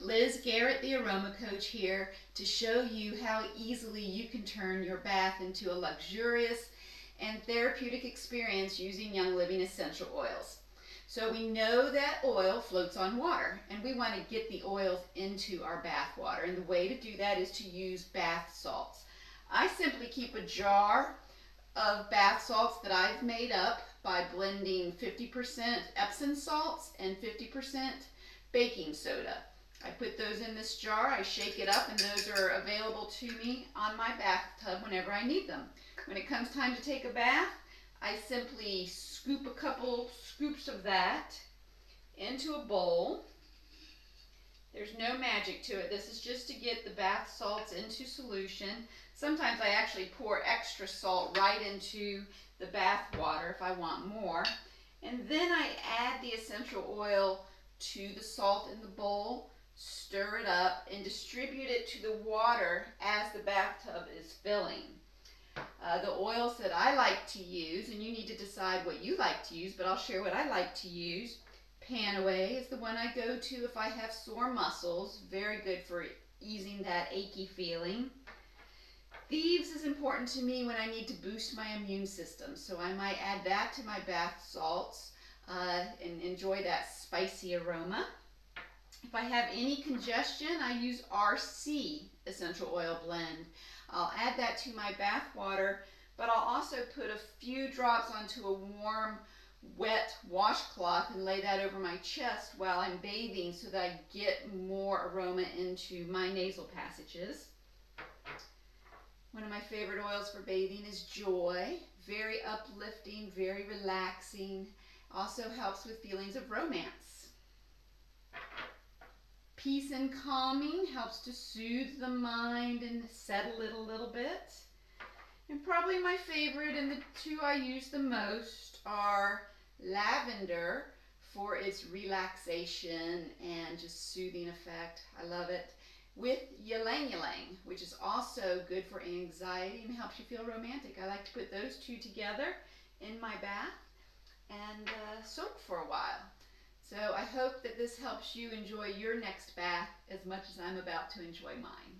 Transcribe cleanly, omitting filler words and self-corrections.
Liz Garrett, the Aroma Coach, here to show you how easily you can turn your bath into a luxurious and therapeutic experience using Young Living Essential Oils. So we know that oil floats on water, and we want to get the oils into our bath water, and the way to do that is to use bath salts. I simply keep a jar of bath salts that I've made up by blending 50% Epsom salts and 50% baking soda. I put those in this jar, I shake it up, and those are available to me on my bathtub whenever I need them. When it comes time to take a bath, I simply scoop a couple scoops of that into a bowl. There's no magic to it. This is just to get the bath salts into solution. Sometimes I actually pour extra salt right into the bath water if I want more. And then I add the essential oil to the salt in the bowl, stir it up, and distribute it to the water as the bathtub is filling. The oils that I like to use, and you need to decide what you like to use, but I'll share what I like to use. Panaway is the one I go to if I have sore muscles. Very good for easing that achy feeling. Thieves is important to me when I need to boost my immune system, so I might add that to my bath salts and enjoy that spicy aroma. If I have any congestion, I use RC essential oil blend. I'll add that to my bath water, but I'll also put a few drops onto a warm, wet washcloth and lay that over my chest while I'm bathing so that I get more aroma into my nasal passages. One of my favorite oils for bathing is Joy. Very uplifting, very relaxing. Also helps with feelings of romance. Peace and Calming helps to soothe the mind and settle it a little bit. And probably my favorite, and the two I use the most, are lavender for its relaxation and just soothing effect. I love it. With ylang-ylang, which is also good for anxiety and helps you feel romantic. I like to put those two together in my bath and soak for a while. So I hope that this helps you enjoy your next bath as much as I'm about to enjoy mine.